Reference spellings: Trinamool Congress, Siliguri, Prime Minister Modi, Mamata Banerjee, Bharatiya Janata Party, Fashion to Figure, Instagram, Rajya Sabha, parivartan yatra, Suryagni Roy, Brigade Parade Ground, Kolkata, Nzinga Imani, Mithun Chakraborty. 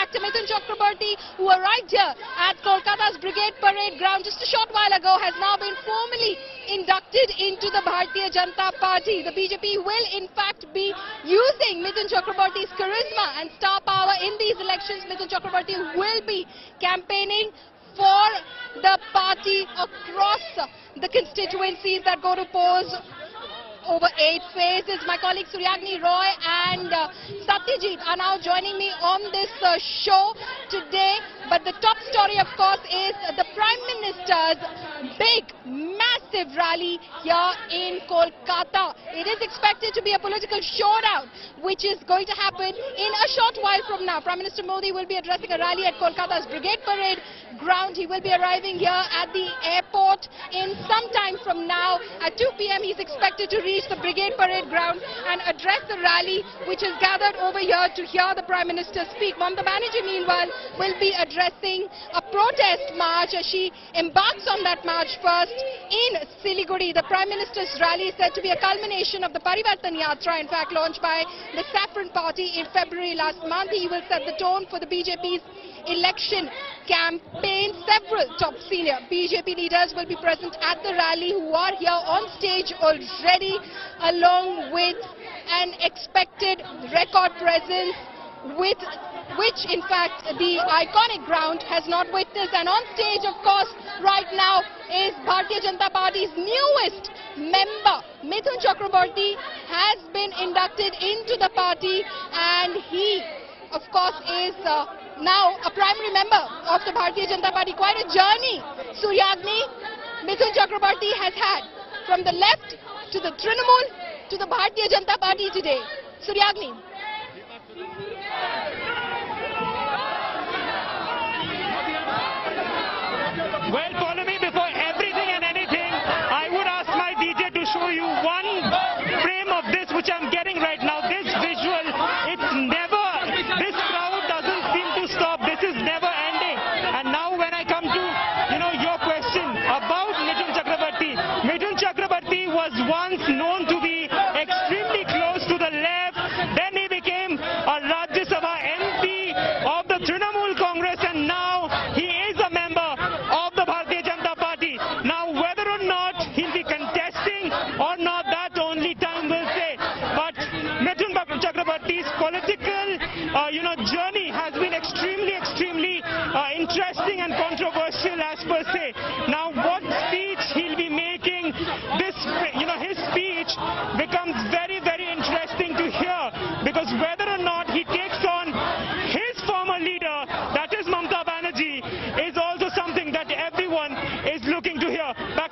back to Mithun Chakraborty, who arrived here at Kolkata's Brigade Parade Ground just a short while ago, has now been formally inducted into the Bharatiya Janata Party. The BJP will in fact be using Mithun Chakraborty's charisma and star power in these elections. Mithun Chakraborty will be campaigning for the party across the constituencies that go to polls over 8 phases. My colleague Suryagni Roy and Satyajit are now joining me on this show today. But the top story, of course, is the Prime Minister's big, massive rally here in Kolkata. It is expected to be a political showdown, which is going to happen in a short while from now. Prime Minister Modi will be addressing a rally at Kolkata's Brigade Parade Ground. He will be arriving here at the airport in some time from now. At 2 p.m. he's expected to reach the Brigade Parade Ground and address the rally, which has gathered over here to hear the Prime Minister speak. Mamata Banerjee, meanwhile, will be addressing a protest march as she embarks on that march first in Siliguri. The Prime Minister's rally is said to be a culmination of the Parivartan Yatra, in fact launched by the Saffron Party in February last month. He will set the tone for the BJP's election campaign. Several top senior BJP leaders will be present at the rally, who are here on stage already, along with an expected record presence with which, in fact, the iconic ground has not witnessed. And on stage, of course, right now is Bharatiya Janata Party's newest member. Mithun Chakraborty has been inducted into the party, and he, of course, is now a primary member of the Bharatiya Janata Party. Quite a journey, Suryagni, Mithun Chakraborty has had from the left to the Trinamool to the Bharatiya Janata Party today. Suryagni. Well, follow me. Before everything and anything, I would ask my DJ to show you one frame of this which I'm getting right now. This visual, it's never, this crowd doesn't seem to stop. This is never ending. And now when I come to, your question about Mithun Chakraborty. Mithun Chakraborty was once known to be extremely close to the left. Then he became a Rajya Sabha MP of the Trinamool Congress, and now he is a member of the Bharatiya Janata Party. Now whether or not he'll be contesting or not, that only time will say. But Mithun Chakraborty's political journey has been extremely interesting and controversial as per se. Now what speech he'll be making, this his speech becomes very interesting to hear, because whether or not he takes on his former leader, that is Mamata Banerjee, is also something that everyone is looking to hear. Back